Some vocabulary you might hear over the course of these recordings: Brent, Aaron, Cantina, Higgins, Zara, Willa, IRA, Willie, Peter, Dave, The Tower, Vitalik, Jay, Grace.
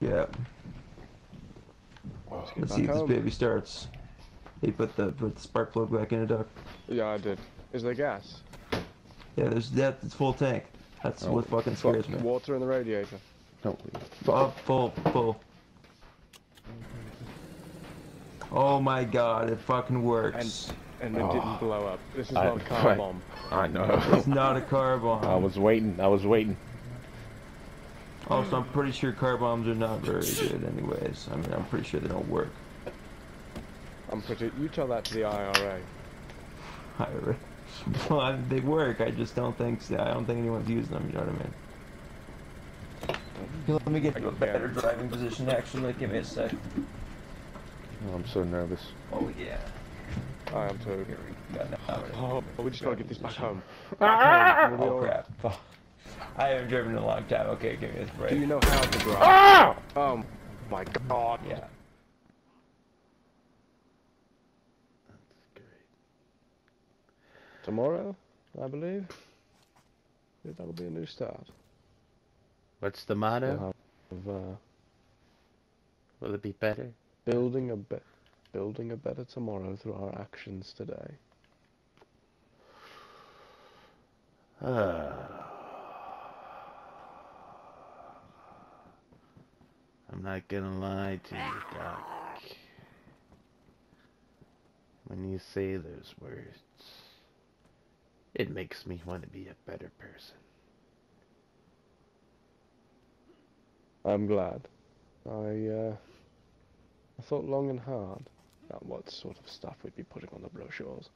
Yeah. Well, let's see if this baby starts. Hey, put the spark plug back in the duct. Yeah, I did. Is there gas? Yeah, there's that. It's full tank. That's what fucking scares me. Water in the radiator. No. Oh, full. Oh my god, it fucking works. And it didn't blow up. This is not a car bomb. I know. It's not a car bomb. I was waiting. Also, I'm pretty sure car bombs are not very good anyways. I mean, I'm pretty sure they don't work. You tell that to the IRA. IRA. Well, they work. I just don't think so. I don't think anyone's using them. You know what I mean? Let me get into a better driving position. Actually, like, give me a sec. Oh, I'm so nervous. Oh yeah. I am too. Here we go. We just gotta get this back home. Oh crap! Oh. I haven't driven in a long time. Okay, give me this break. Do you know how to drive? Oh my god! Yeah. Tomorrow, I believe. Yeah, that'll be a new start. What's the motto? Will it be better? Building a better tomorrow through our actions today. I'm not gonna lie to you, Doc. When you say those words, it makes me want to be a better person. I'm glad. I thought long and hard about what sort of stuff we'd be putting on the brochures.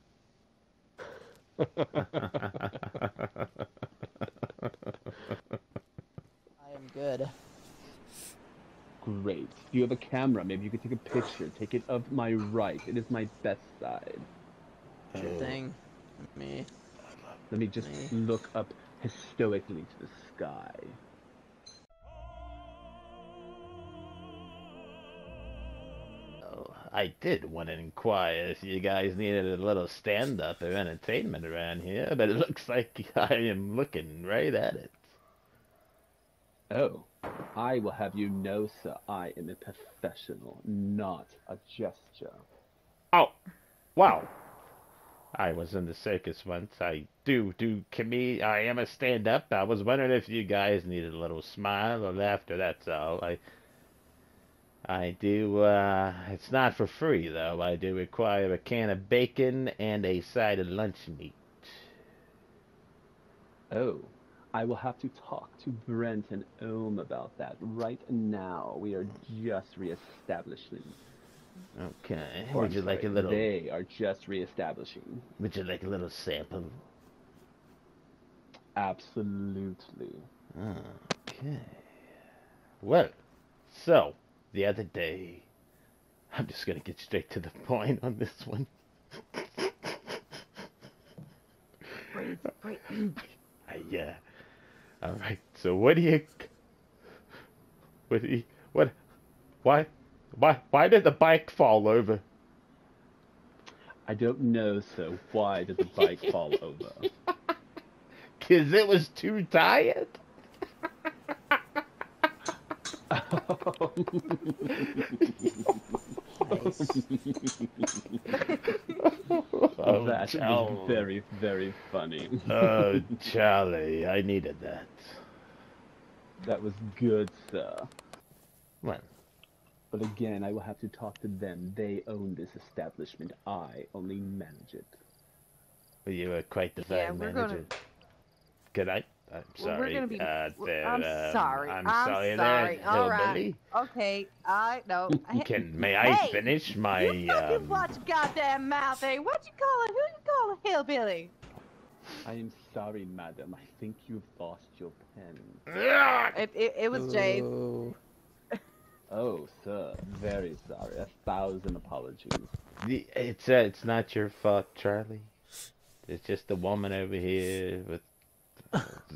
I am good. Great. You have a camera. Maybe you could take a picture. Take it of my right. It is my best side. Sure thing. Me. Let me just look up stoically to the sky. I did want to inquire if you guys needed a little stand-up or entertainment around here, but it looks like I am looking right at it. Oh, I will have you know, sir, I am a professional, not a jester. Oh, wow. I was in the circus once. I do comedy. I am a stand-up. I was wondering if you guys needed a little smile or laughter, that's all. I do, it's not for free, though. I do require a can of bacon and a side of lunch meat. Oh, I will have to talk to Brent and Ohm about that. Right now, we are just reestablishing. Okay, would you like a little... They are just reestablishing. Would you like a little sample? Absolutely. Okay. Well, so... The other day, I'm just going to get straight to the point on this one. Right. Yeah. All right. So why did the bike fall over? I don't know, sir. Why did the bike fall over? 'Cause it was too tired. Oh, that's very, very funny. Oh, Charlie, I needed that. That was good, sir. Well, but again, I will have to talk to them. They own this establishment. I only manage it. Well, you are quite the manager. Good night. I'm sorry. Well, I'm sorry. All right. Okay. May I finish my? You fucking watch goddamn mouth, eh? What you call it? Who you call a hillbilly? I am sorry, madam. I think you've lost your pen. It was Jade. Oh, sir. Very sorry. 1,000 apologies. It's not your fault, Charlie. It's just the woman over here with.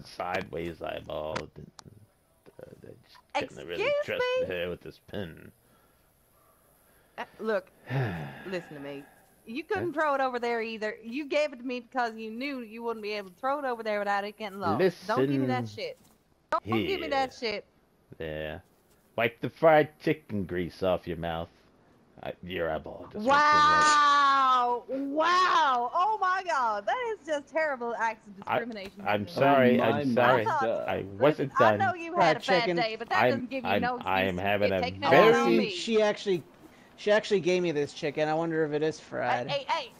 Sideways eyeball. I just couldn't really trust her with this pen. Look, listen to me. You couldn't throw it over there either. You gave it to me because you knew you wouldn't be able to throw it over there without it getting lost. Don't give me that shit. Don't give me that shit. Yeah. Wipe the fried chicken grease off your mouth. Your eyeball. Wow! Wow! Oh my God! That is just terrible acts of discrimination. I'm sorry. I wasn't done. I know you had a bad day, but that doesn't give you no excuse. I am having a very... She actually gave me this chicken. I wonder if it is fried. Hey!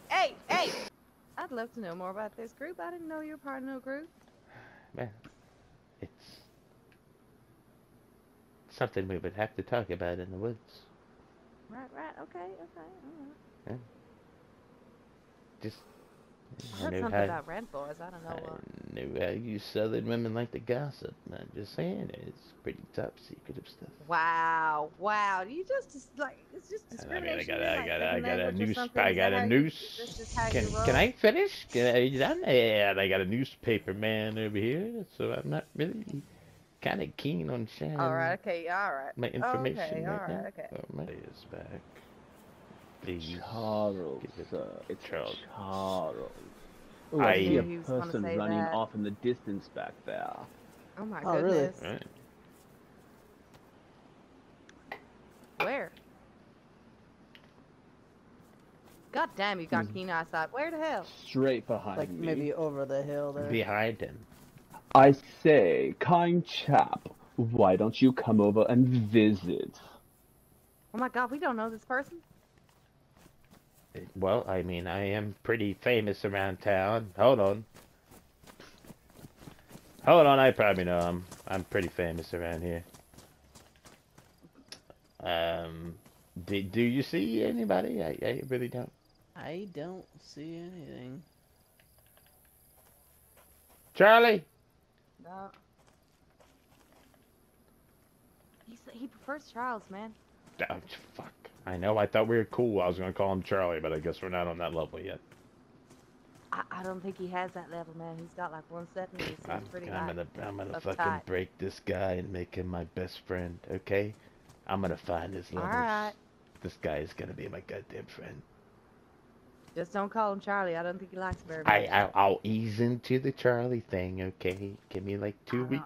I'd love to know more about this group. I didn't know you were part of no group. Man, it's something we would have to talk about in the woods. Right, okay. Yeah. I heard something about Red Boys, I don't know what. I knew how you southern women like to gossip. I'm just saying, it's pretty top secretive stuff. Wow, you it's just discrimination. Can I finish? I got a newspaper man over here, so I'm not really... kind of keen on sharing. My information right now. Oh, my is back. Please. Charles, sir. It's Charles. Ooh, I see a person running off in the distance back there. Oh my goodness! Really? Right. Where? God damn, you got keen eyesight. Where the hell? Straight behind me. Maybe over the hill there. Behind him. I say, kind chap, why don't you come over and visit? Oh my God, we don't know this person. Well, I mean, I am pretty famous around town. Hold on, I probably know him. I'm pretty famous around here. Do you see anybody? I really don't. I don't see anything. Charlie! No. He prefers Charles, man. Oh, fuck. I know, I thought we were cool. I was gonna call him Charlie, but I guess we're not on that level yet. I don't think he has that level, man. He's got like 170. I'm gonna fucking break this guy and make him my best friend, okay? I'm gonna find his levels. Alright. This guy is gonna be my goddamn friend. Just don't call him Charlie. I don't think he likes very much. I'll ease into the Charlie thing, okay? Give me like 2 weeks.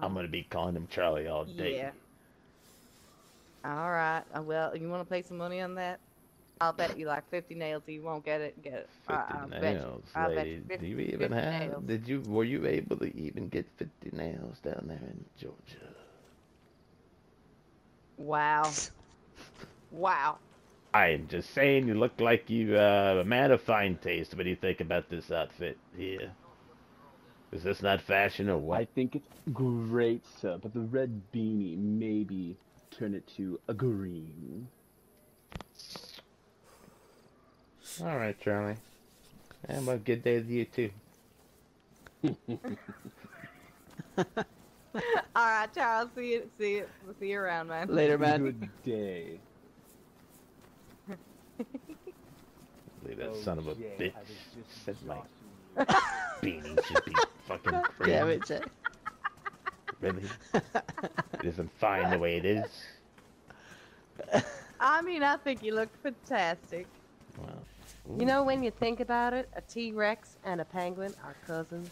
I'm gonna be calling him Charlie all day. Yeah. All right. Well, you want to place some money on that? I'll bet you like 50 nails. You won't get it. I'll bet you 50 nails, lady. Do you even have? Nails. Were you able to even get 50 nails down there in Georgia? Wow. I am just saying, you look like you a man of fine taste. What do you think about this outfit here? Is this not fashion or what? I think it's great, sir, but the red beanie maybe turn it to a green. All right, Charlie. And a good day to you, too. All right, Charles. See you around, man. Later, man. Good day. That son of a bitch said my beanie should be fucking free. Damn it, Jay. Really? It isn't fine the way it is. I mean, I think you look fantastic. Wow. You know, when you think about it, a T-Rex and a penguin are cousins.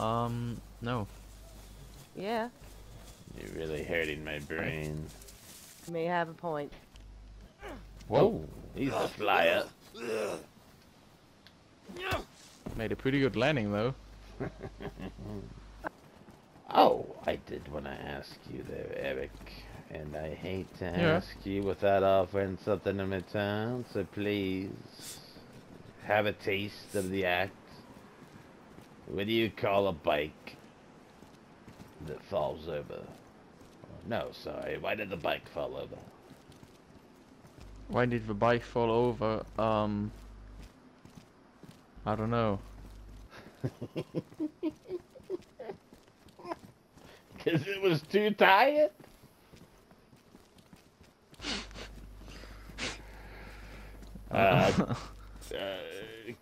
No. Yeah. You're really hurting my brain. You may have a point. Whoa, he's a flyer. Made a pretty good landing, though. I did want to ask you there, Eric. And I hate to ask you without offering something in return, so please have a taste of the act. What do you call a bike that falls over? No, sorry, why did the bike fall over? Why did the bike fall over? I don't know. Because it was too tired?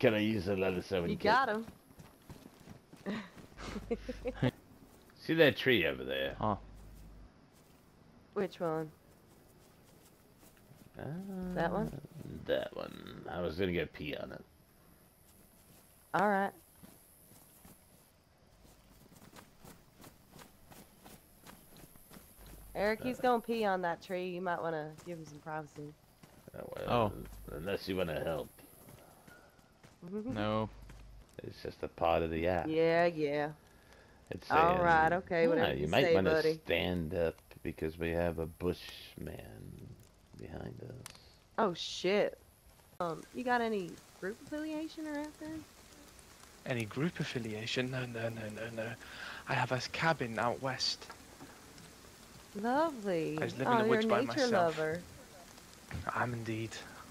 Can I use another 7? You got him. See that tree over there? Huh. Which one? That one? That one. I was gonna get pee on it. Alright. Eric, he's gonna pee on that tree. You might want to give him some privacy. Well, unless you want to help. No. It's just a part of the app. Yeah, yeah. It's all right, okay, whatever you might want to stand up because we have a bushman behind us. Oh, shit. You got any group affiliation or anything? Any group affiliation? No, no, no, no, no. I have a cabin out west. Lovely. I was living in the woods by myself. Lover. I'm indeed.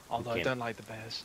Although I don't like the bears.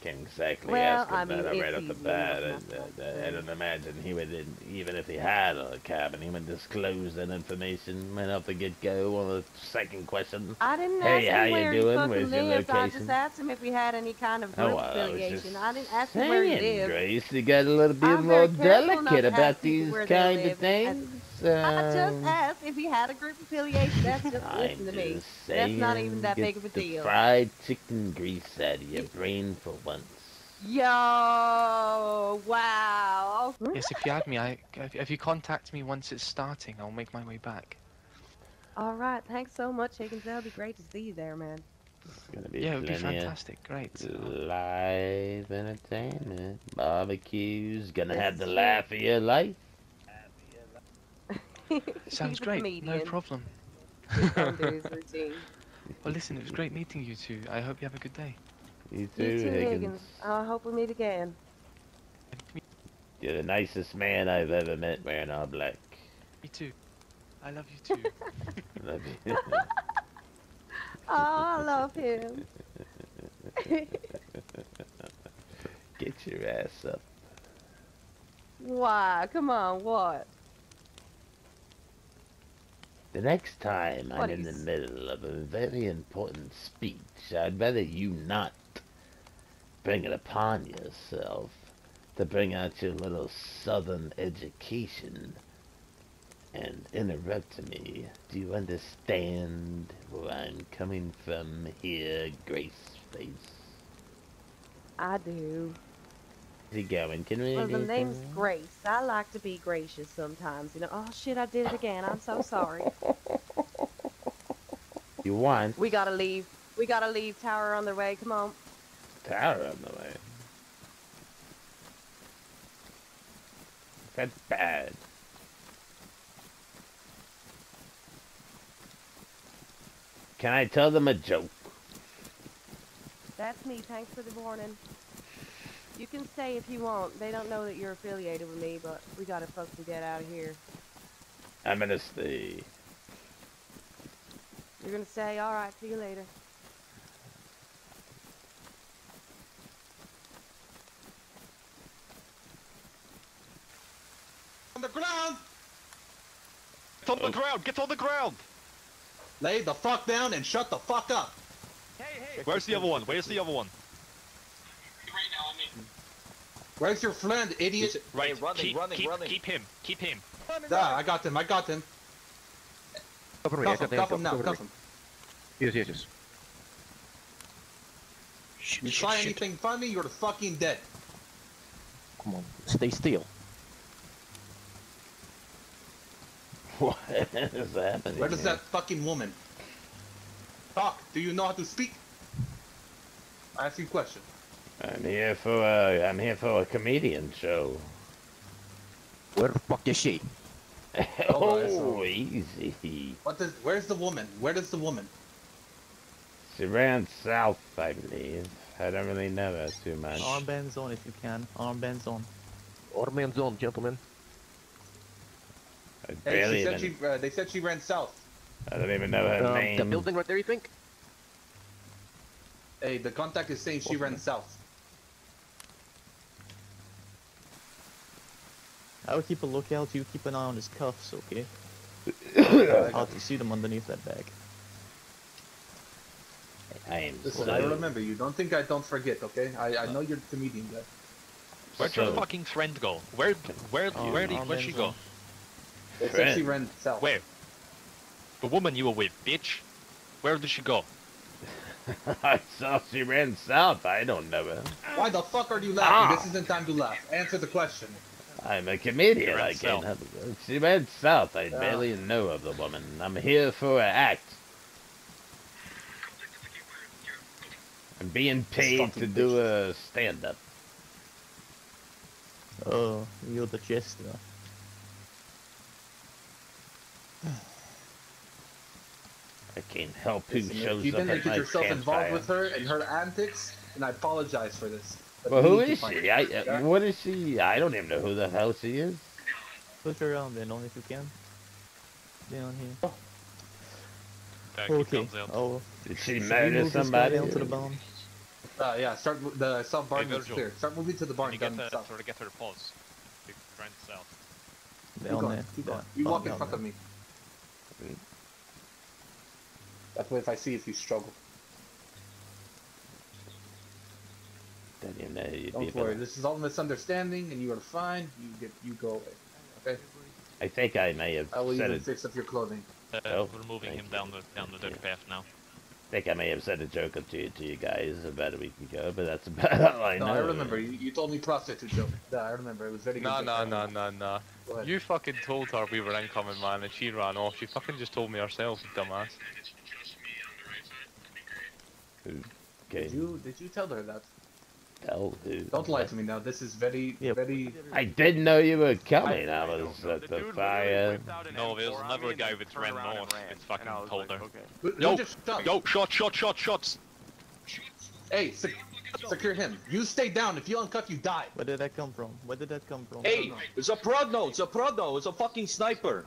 Can't exactly ask him that right off the bat. I don't imagine he would, even if he had a cabin, he would disclose that information right off the get-go on the second question. I didn't ask him where he fucking lives. I just asked him if he had any kind of group affiliation. I didn't ask him where he lived. Grace, you got a little bit more delicate about these kind of things. I just asked if he had a group affiliation. That's just listen to me. That's not even that big of a deal. Fried chicken grease out of your brain for once. Yo, wow. Yes, if you add me, if you contact me once it's starting, I'll make my way back. All right, thanks so much, Higgins. That'll be great to see you there, man. It's gonna be it'll be fantastic. Great. Live entertainment, barbecues, gonna have the laugh of your life. Sounds great, no problem. Well, listen, it was great meeting you two. I hope you have a good day. You too, Higgins. I hope we meet again. You're the nicest man I've ever met wearing all black. Me too. I love you too. Love you. Oh, I love him. Get your ass up. Why? Come on, what? The next time I'm in the middle of a very important speech, I'd rather you not bring it upon yourself to bring out your little southern education and interrupt me. Do you understand where I'm coming from here, Graceface? I do. How's it going? Can we the name's Grace. I like to be gracious sometimes, you know. Oh shit, I did it again. I'm so sorry. You won. We gotta leave. We gotta leave. Tower on the way. Come on. Tower on the way. That's bad. Can I tell them a joke? That's me. Thanks for the warning. You can stay if you want. They don't know that you're affiliated with me, but we gotta fucking get out of here. I'm gonna stay. You're gonna stay? Alright, see you later. On the ground! Get on the ground! Get on the ground! Lay the fuck down and shut the fuck up! Hey, hey! Where's the other one? Where's the other one? Where's your friend, idiot? Right, hey, running, running. Keep him, keep him. Ah, I got him, I got him. Cuff him now, cuff him. Yes, yes, yes. You try anything funny, you're fucking dead. Come on, stay still. What is happening? Where is that fucking woman? Talk, do you know how to speak? I ask you a question. I'm here for a comedian show. Where the fuck is she? Oh, easy. Where's the woman? Where is the woman? She ran south, I believe. I don't really know her too much. Armbands on if you can. Armbands on. Armbands on, gentlemen. I barely even... they said she ran south. I don't even know her name. The building right there, you think? Hey, the contact is saying she ran south. I would keep a lookout, you keep an eye on his cuffs, okay? I'll have to see them underneath that bag. Listen, I remember you, don't think I don't forget, okay? I know you're the comedian guy. Where'd your fucking friend go? Where'd she go? It said she ran south. Where? The woman you were with, bitch. Where did she go? I saw she ran south, I don't know her. Why the fuck are you laughing? This isn't time to laugh. Answer the question. I'm a comedian. I can't help it. She went south. I barely know of the woman. I'm here for an act. I'm being paid to do a stand-up. Oh, you're the jester. I can't help who shows up at my stand-up. You've been making yourself involved with her and her antics, and I apologize for this. Well, who is she? What is she? I don't even know who the hell she is. Push her around then, only if you can. Down here. Oh. Okay. Oh. Did she murder somebody? To the barn? Yeah, start the south barn is clear. Start moving to the barn. Down the south. Sort of get her to pause. Grind south. Down there. Keep going. You walk in front of me. That's what if I see if you struggle. Don't worry, this is all misunderstanding, and you are fine. You go away. Okay. I think I may have. I will even fix up your clothing. We're moving him down the dirt path now. I think I may have said a joke up to you guys about a week ago, but that's about all I know. No, I remember. You told me prostitute joke. No, I remember. It was very good. No. You fucking told her we were incoming, man, and she ran off. She fucking just told me herself, dumbass. Okay. Did you tell her that? Hell, dude. Don't lie to me now. This is very. I didn't know you were coming. I was at the fire. No, there was another guy with ran north. It's fucking told her. Yo, shots. Hey, secure him. You stay down. If you uncuff, you die. Where did that come from? Hey, it's a Prodno. It's a fucking sniper.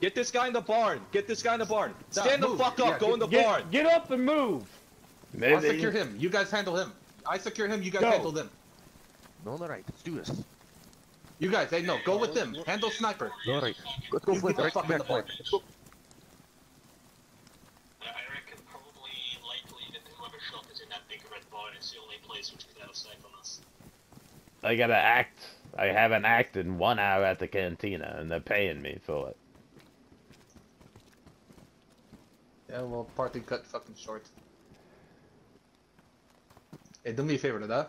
Get this guy in the barn. Stand the fuck up. Go in the barn. Get up and move. I'll secure him. You guys handle him. I secure him, you guys handle them. No, alright, let's do this. You guys, hey, no, go with them. Handle sniper. Alright, let's go with the fuck in the park. I reckon probably likely that whoever shot is in that big red barn is the only place which could have a sniper on us. I gotta act. I have an act in 1 hour at the Cantina, and they're paying me for it. Yeah, well, party cut fucking short. Hey, do me a favor, Nada.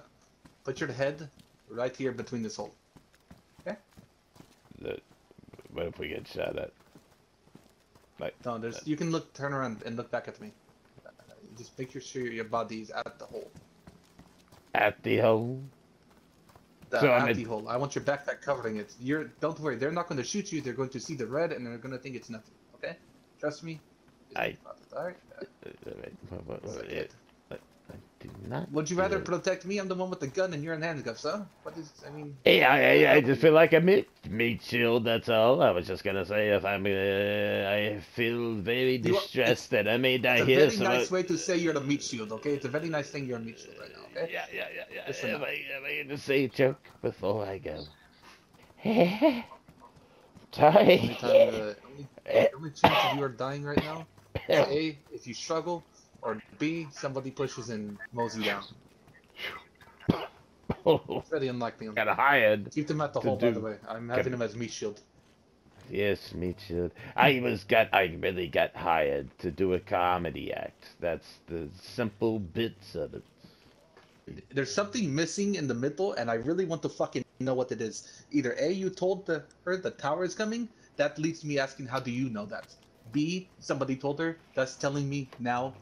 Put your head right here between this hole. Okay? What if we get shot at? Like, no, you can turn around and look back at me. Just make sure your body is at the hole. At the hole? So at the hole. I want your backpack covering it. Don't worry, they're not going to shoot you. They're going to see the red and they're going to think it's nothing. Okay? Trust me. Alright? Alright. Would you rather protect me? I'm the one with the gun and you're in handcuffs, huh? What is, I mean... Yeah, I just feel like a meat shield, that's all. I was just gonna say, if I'm... I feel very distressed that I may die here, It's a very nice way to say you're the meat shield, okay? It's a very nice thing you're a meat shield right now, okay? Yeah. Am I gonna say a joke before I go? I'm tired. The only chance of you are dying right now is A, if you struggle, or B, somebody pushes and mows you down. It's very unlikely. Got a high end. Keep them at the hole, by the way. I'm having them as meat shield. Yes, meat shield. I really got hired to do a comedy act. That's the simple bits of it. There's something missing in the middle, and I really want to fucking know what it is. Either A, you told her the tower is coming. That leaves me asking, how do you know that? B, somebody told her. That's telling me now.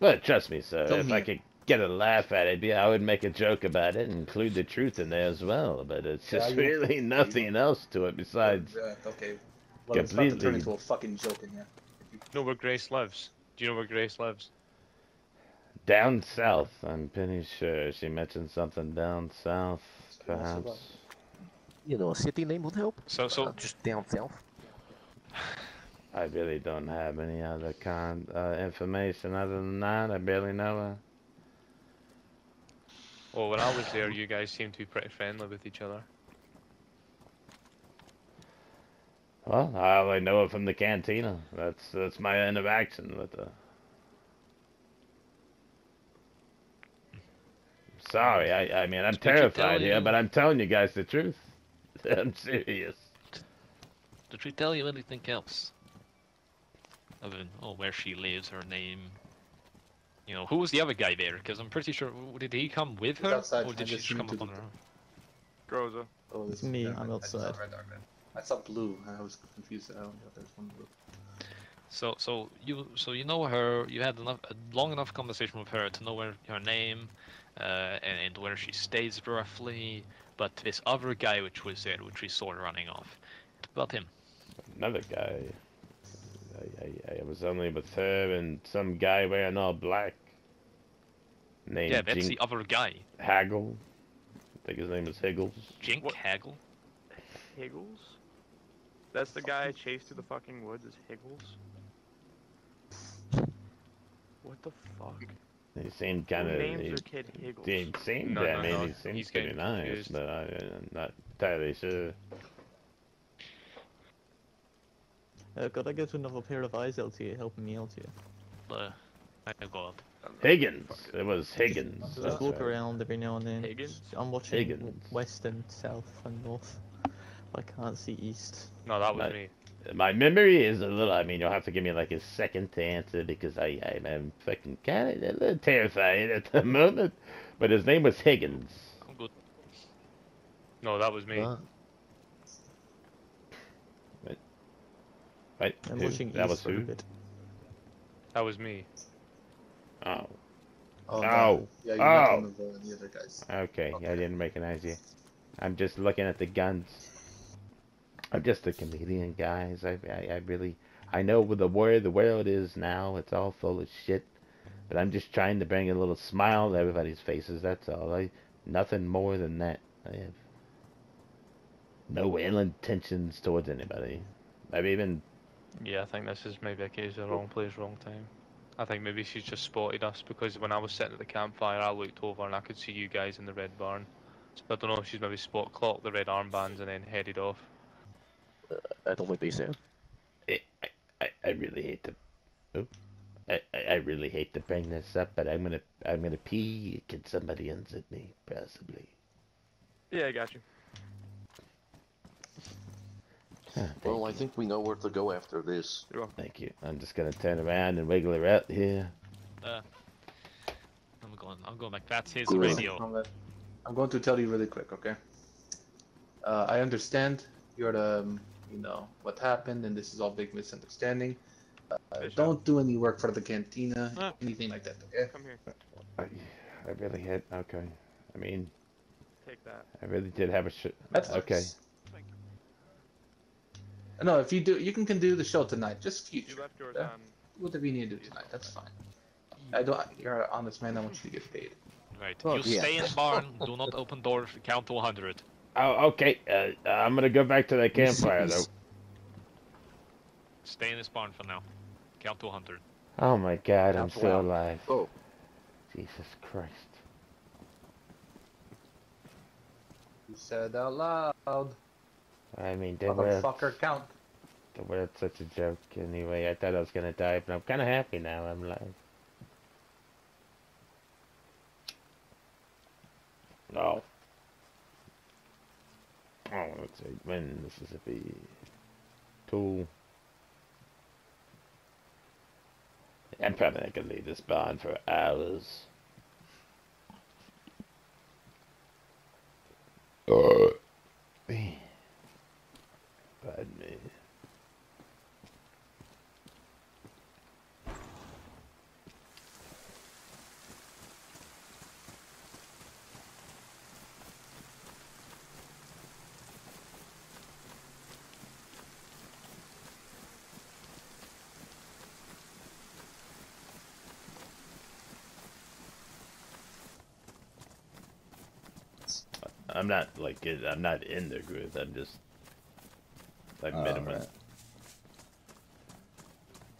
Well, trust me, sir. If I could get a laugh at it, I would make a joke about it and include the truth in there as well. But it's just really nothing else to it besides. Okay. Well, it's about to turn into a fucking joke in here. You know where Grace lives? Do you know where Grace lives? Down south. I'm pretty sure she mentioned something down south, perhaps. You know, a city name would help. So just down south. I really don't have any other kind information other than that. I barely know her. Well, when I was there, you guys seemed to be pretty friendly with each other. Well, I only know her from the Cantina. That's my interaction with her. Sorry, I mean, I'm terrified here, but I'm telling you guys the truth. I'm serious. Did she tell you anything else? Other than, oh, where she lives, her name. You know, who was the other guy there? Because I'm pretty sure, did he come with her? Or did she just come up on her own? Groza. Oh, it's me. I'm outside. I saw blue. I was confused. I don't know if there's one blue. So you know her. You had a long enough conversation with her to know her name, and where she stays roughly. But this other guy, which was there, which we saw running off, what about him? Another guy. I was only with her and some guy wearing all black. Named yeah, that's Jink the other guy. Haggle. I think his name is Higgins. Jink what? Haggle. Higgins? That's the guy I chased through the fucking woods, is Higgins? What the fuck? The same kind of names your kid Higgins. Same guy, no, maybe. No. He's pretty nice, confused. But I'm not entirely sure. Could I get another pair of eyes out here, helping me out here? I go up. Higgins! It was Higgins. I walk around every now and then. Higgins? I'm watching Higgins. West and south and north. I can't see east. No, that was me. My memory is a little... I mean, you'll have to give me like a second to answer because I'm fucking kind of a little terrified at the moment. But his name was Higgins. I'm good. No, that was me. Right. I'm watching that was who? That was me. Oh. Oh. Oh. Yeah, the other guys. Okay, I didn't recognize you. I'm just looking at the guns. I'm just a comedian, guys. I know with the world is now. It's all full of shit. But I'm just trying to bring a little smile to everybody's faces. That's all. Nothing more than that. I have no ill intentions towards anybody. I've even... Yeah, I think this is maybe a case of wrong place, wrong time. I think maybe she's just spotted us because when I was sitting at the campfire, I looked over and I could see you guys in the red barn. So I don't know if she's maybe clocked the red armbands and then headed off. I don't like these sound. I really hate to. Oh, I really hate to bring this up, but I'm gonna pee. Can somebody unzip me, possibly? Yeah, I got you. Well, I think we know where to go after this. Thank you. I'm just gonna turn around and wiggle her out here. I'm going back. That's his radio. I'm going to tell you really quick, okay? I understand you're you know what happened, and this is all big misunderstanding. Don't do any work for the cantina, anything like that, okay? Come here. I really had. Okay. I mean, take that. I really did have a shit. Okay. Nice. No, if you do, you can do the show tonight. Just future. You left yours on. Whatever you need to do tonight, that's fine. I don't. You're an honest man. I want you to get paid. Right. Well, you stay in barn. Do not open doors. Count to 100. Oh, okay. I'm gonna go back to that campfire though. Stay in this barn for now. Count to 100. Oh my God, I'm still alive. Oh. Jesus Christ. You said out loud. I mean, the world's such a joke anyway. I thought I was gonna die, but I'm kind of happy now I'm alive. No. Oh, let's see. When Mississippi 2. I'm probably not gonna leave this barn for hours. Pardon me. I'm not like I'm not in their group. I'm just. I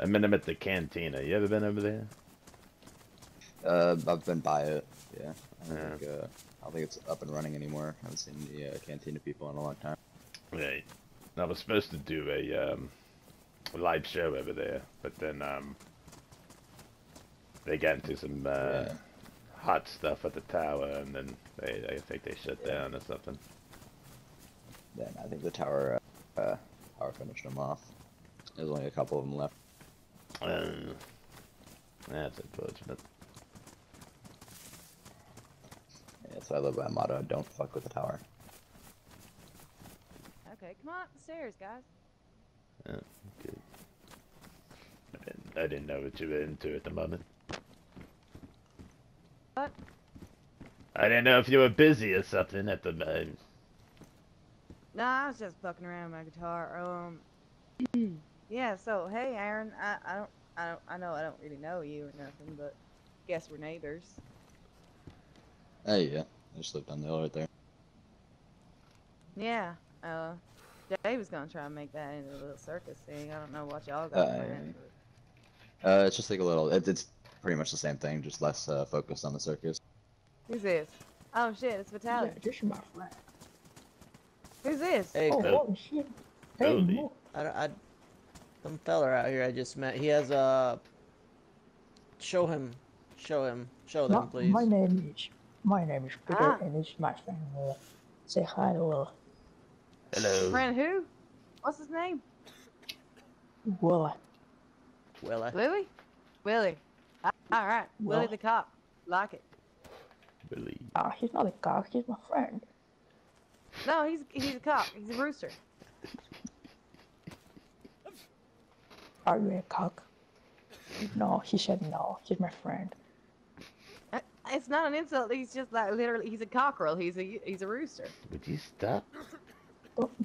met him at the cantina. You ever been over there? I've been by it. Yeah. I don't think it's up and running anymore. I haven't seen the cantina people in a long time. Right. I was supposed to do a live show over there, but then they got into some hot stuff at the tower, and then I think they shut down or something. Then I think the tower. Power finished them off. There's only a couple of them left. That's unfortunate. Yeah, so I live by a motto, don't fuck with the tower. Okay, come on upstairs, guys. Oh, good. I didn't know what you were into at the moment. What? I didn't know if you were busy or something at the moment. Nah, I was just fucking around with my guitar. Yeah. So, hey, Aaron. I know I don't really know you or nothing, but guess we're neighbors. Hey, yeah. I just lived on the hill right there. Yeah. Dave was gonna try and make that into a little circus thing. I don't know what y'all got planned. It's just like a little. It's pretty much the same thing, just less focused on the circus. Who's this? Oh shit! It's Vitalik. Yeah, just my friend. Who's this? Hey, oh shit! Hey, some fella out here I just met. He has a. Show them, please. My name is Peter, and it's my friend Willa. Say hi to Willa. Hello. Friend who? What's his name? Willa. Willie. All right. Willie the cop. Like it. Willie. Oh, he's not a cop. He's my friend. No, he's a cop. He's a rooster. Are you a cock? No, he said no. He's my friend. It's not an insult. He's just like literally. He's a cockerel. He's a rooster. Would you stop?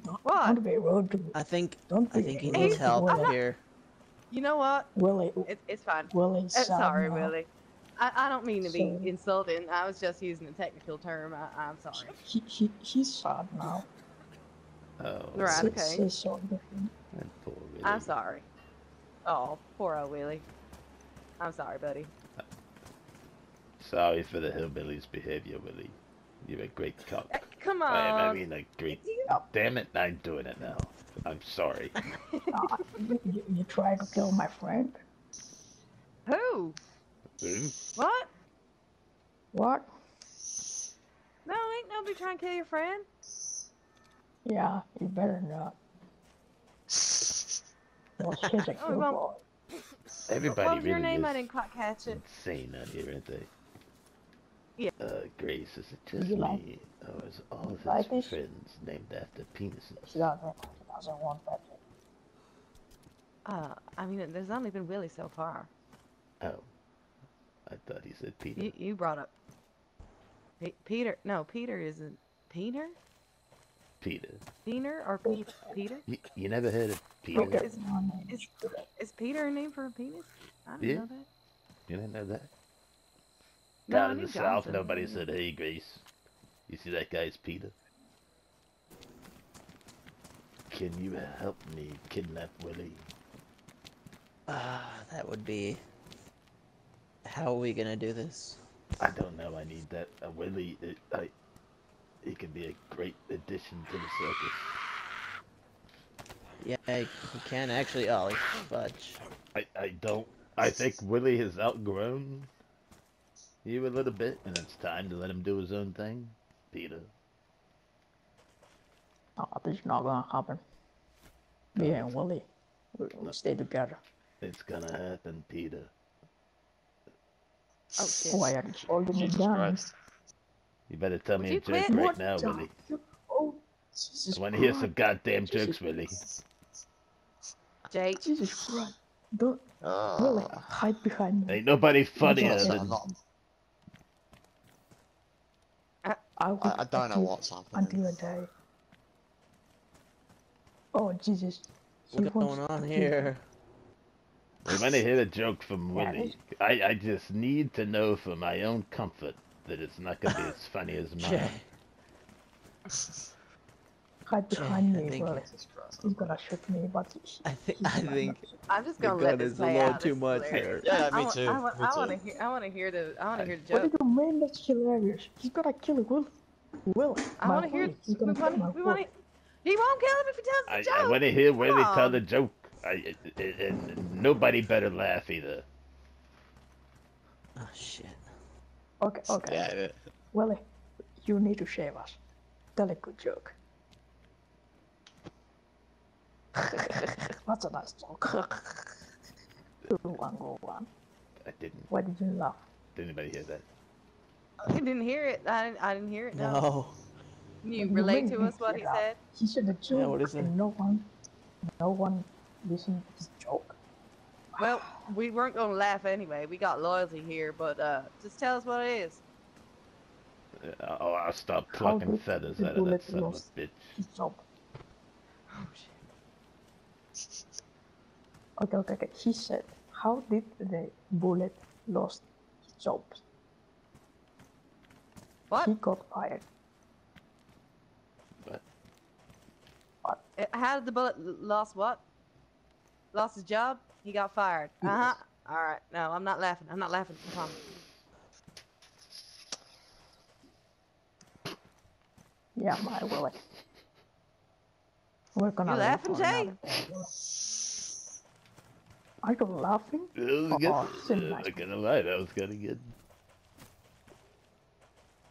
Don't be rude to me. I think he needs help here. You know what? Willie. It's fine. Willie. Sorry, Willie. I don't mean to be insulting. I was just using a technical term. I'm sorry. He's sad now. Oh. Right. Okay. So poor Willie. I'm sorry. Oh, poor old Willie. I'm sorry, buddy. Sorry for the hillbilly's behavior, Willie. You're a great cop. Come on. I mean a great... Oh, damn it, I'm doing it now. I'm sorry. You tried to kill my friend? Who? Who? What? What? No, ain't nobody trying to kill your friend. Yeah, you better not. Well, she's a cute boy. Everybody what was really your name? I didn't quite catch it. Insane out here, aren't they? Yeah. Grace, is it just me? Or is all of his friends named after penises? She doesn't want that. I mean, there's only been Willie so far. Oh. I thought he said Peter. You brought up... Peter. No, Peter isn't... Peter? Peter. Peter or Peter? You never heard of Peter? Okay. Is Peter a name for a penis? I didn't know that. You didn't know that? No, down in the South, nobody said, hey, Grace, you see that guy's Peter? Can you help me kidnap Willie? That would be... How are we gonna do this? I don't know, I need that. Willie, he could be a great addition to the circus. Yeah, he can actually, Ollie. Fudge. I think Willie has outgrown... You a little bit, and it's time to let him do his own thing, Peter. Oh, this is not gonna happen. Me and Willie, we'll stay together. It's gonna happen, Peter. Oh, shit. Oh, I had to hold him down. You better tell me a joke right now, Willie. Oh, I want to hear some goddamn jokes, Willie. Jake. Jesus Christ. Don't Willie, hide behind me. Ain't nobody funnier than... I don't know what's happening. Until I die. Oh, Jesus. What's going on here? I'm gonna hear a joke from Willie. I just need to know for my own comfort that it's not gonna be as funny as mine. Hide behind me, bro. He's gonna shoot me, but I think I'm just gonna let this play out. Too much here. Yeah, me too. I wanna hear the joke. What do you mean that's hilarious? He's gonna kill Will. I wanna hear. He won't kill him if he tells the joke. I wanna hear Willie tell the joke. And nobody better laugh either. Oh shit. Okay. Yeah. Willie, you need to shave us. Tell a good joke. That's a nice joke. Go on. I didn't. Why did you laugh? Did anybody hear that? I didn't hear it. No. Can you relate to us what he said? He should have joked. Yeah, what is it? No one listened to his joke. Well, we weren't going to laugh anyway. We got loyalty here, but just tell us what it is. Oh, I'll stop plucking feathers out of that son of a bitch. Stop. Oh, shit. Okay. He said, how did the bullet lost his job? What? He got fired. What? How did the bullet lost what? Lost his job? He got fired. Yes. Uh-huh. Alright. No, I'm not laughing. I'm not laughing. Come on. Yeah, my Willie. We're gonna. You laughing, Jay? Are you laughing? I'm gonna lie, that was kinda good.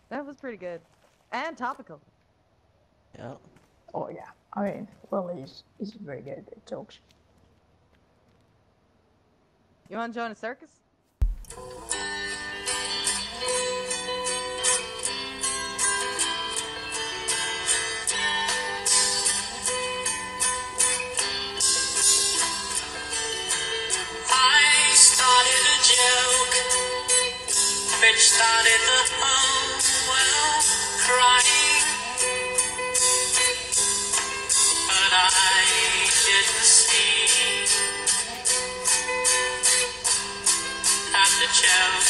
That was pretty good. And topical. Yeah. Oh yeah. I mean, Willie is very good at jokes. You wanna join a circus? Started the whole world crying, but I didn't see that the joke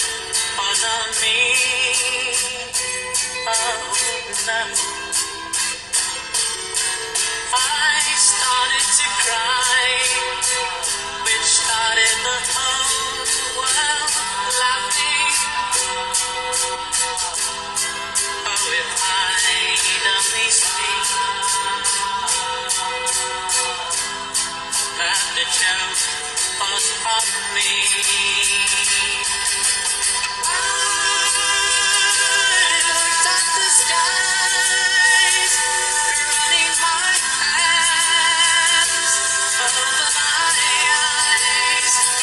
was on me. Oh no, I started to cry, which started the whole world laughing. Oh, if I'd only seen that the joke was on me. I looked at the skies, running my hands over my eyes, and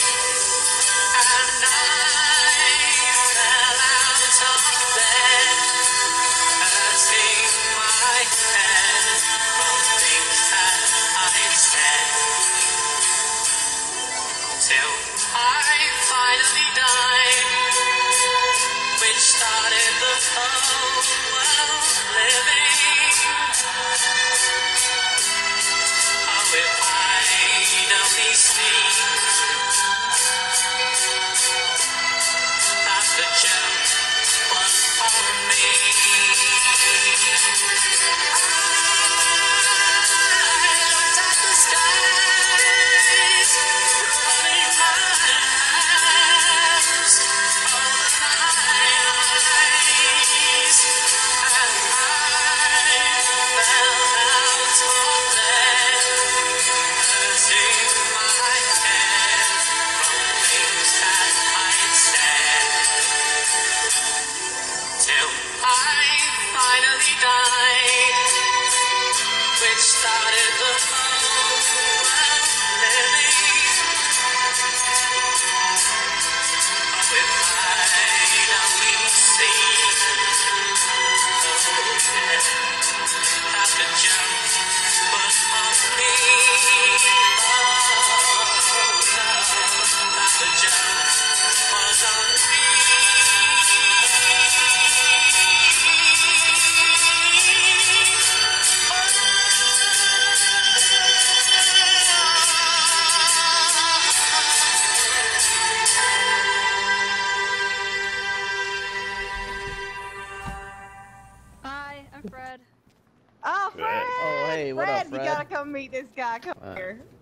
Fred, you gotta come meet this guy. Come here.